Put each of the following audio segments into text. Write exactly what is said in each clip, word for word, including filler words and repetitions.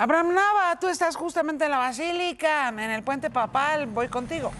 Abraham Nava, tú estás justamente en la Basílica, en el Puente Papal, voy contigo.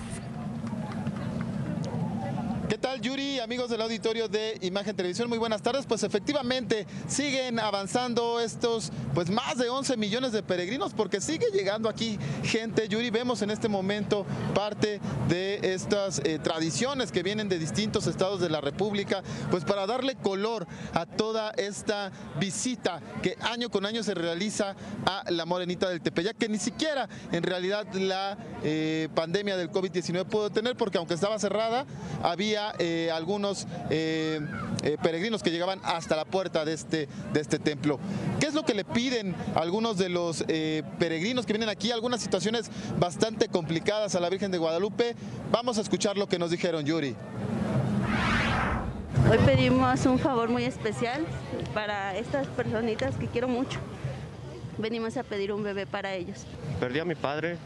¿Qué tal, Yuri? Amigos del auditorio de Imagen Televisión, muy buenas tardes. Pues efectivamente siguen avanzando estos pues más de once millones de peregrinos, porque sigue llegando aquí gente, Yuri. Vemos en este momento parte de estas eh, tradiciones que vienen de distintos estados de la República, pues para darle color a toda esta visita que año con año se realiza a la Morenita del Tepeya, que ni siquiera en realidad la eh, pandemia del COVID diecinueve pudo tener, porque aunque estaba cerrada, había Eh, algunos eh, eh, peregrinos que llegaban hasta la puerta de este, de este templo. ¿Qué es lo que le piden algunos de los eh, peregrinos que vienen aquí? Algunas situaciones bastante complicadas a la Virgen de Guadalupe. Vamos a escuchar lo que nos dijeron, Yuri. Hoy pedimos un favor muy especial para estas personitas que quiero mucho. Venimos a pedir un bebé para ellos. Perdí a mi padre,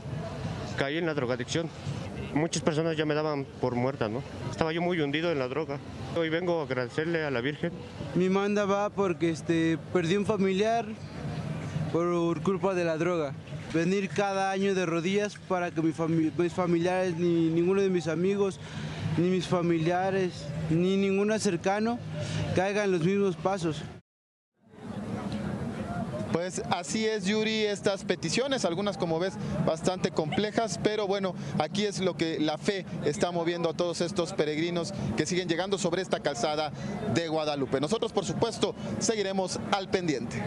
caí en la drogadicción. Muchas personas ya me daban por muerta, ¿no? Estaba yo muy hundido en la droga. Hoy vengo a agradecerle a la Virgen. Mi manda va porque este, perdí un familiar por culpa de la droga. Venir cada año de rodillas para que mi fami mis familiares, ni ninguno de mis amigos, ni mis familiares, ni ninguno cercano caigan en los mismos pasos. Pues así es, Yuri, estas peticiones, algunas como ves bastante complejas, pero bueno, aquí es lo que la fe está moviendo a todos estos peregrinos que siguen llegando sobre esta calzada de Guadalupe. Nosotros, por supuesto, seguiremos al pendiente.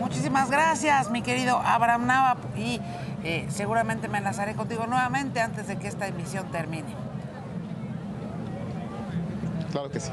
Muchísimas gracias, mi querido Abraham Nava, y eh, seguramente me enlazaré contigo nuevamente antes de que esta emisión termine. Claro que sí.